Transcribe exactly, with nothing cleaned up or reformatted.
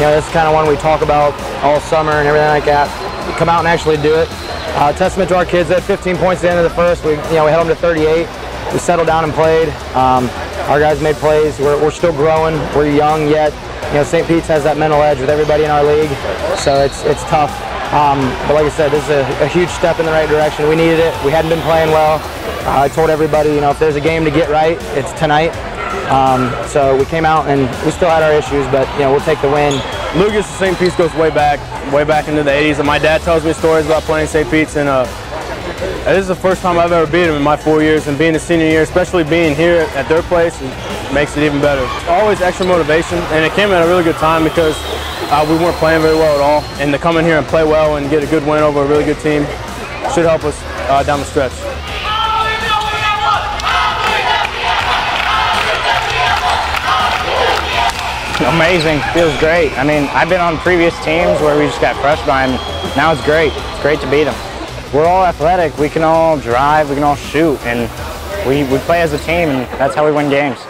You know, this is kind of one we talk about all summer and everything like that. We come out and actually do it. Uh, testament to our kids. They had fifteen points at the end of the first. We, you know, we held them to thirty-eight. We settled down and played. Um, our guys made plays. We're, we're still growing. We're young yet. You know, Saint Pete's has that mental edge with everybody in our league, so it's it's tough. Um, but like I said, this is a, a huge step in the right direction. We needed it. We hadn't been playing well. Uh, I told everybody, you know, if there's a game to get right, it's tonight. Um, so we came out and we still had our issues, but you know, we'll take the win. Lucas to Saint Pete's goes way back, way back into the eighties, and my dad tells me stories about playing Saint Pete's, and uh, this is the first time I've ever beat him in my four years, and being a senior year, especially being here at their place, it makes it even better. Always extra motivation, and it came at a really good time because uh, we weren't playing very well at all, and to come in here and play well and get a good win over a really good team should help us uh, down the stretch. Amazing, feels great. I mean, I've been on previous teams where we just got crushed by them. Now it's great, it's great to beat them. We're all athletic, we can all drive, we can all shoot, and we, we play as a team, and that's how we win games.